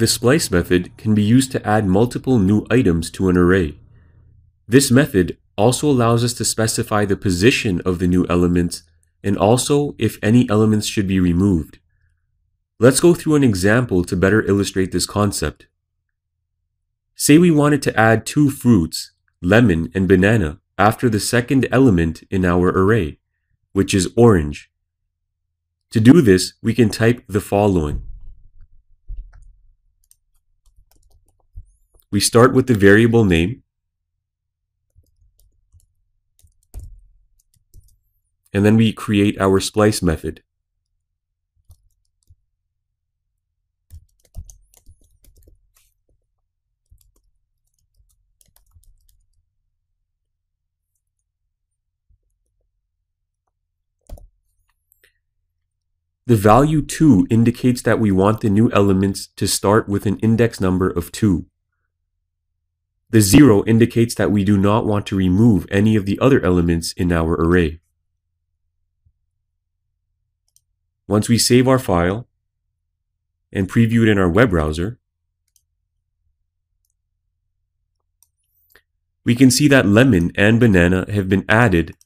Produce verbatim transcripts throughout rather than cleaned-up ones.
The splice method can be used to add multiple new items to an array. This method also allows us to specify the position of the new elements and also if any elements should be removed. Let's go through an example to better illustrate this concept. Say we wanted to add two fruits, lemon and banana, after the second element in our array, which is orange. To do this, we can type the following. We start with the variable name, and then we create our splice method. The value two indicates that we want the new elements to start with an index number of two. The zero indicates that we do not want to remove any of the other elements in our array. Once we save our file and preview it in our web browser, we can see that lemon and banana have been added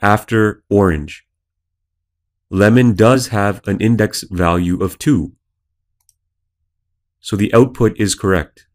after orange. Lemon does have an index value of two, so the output is correct.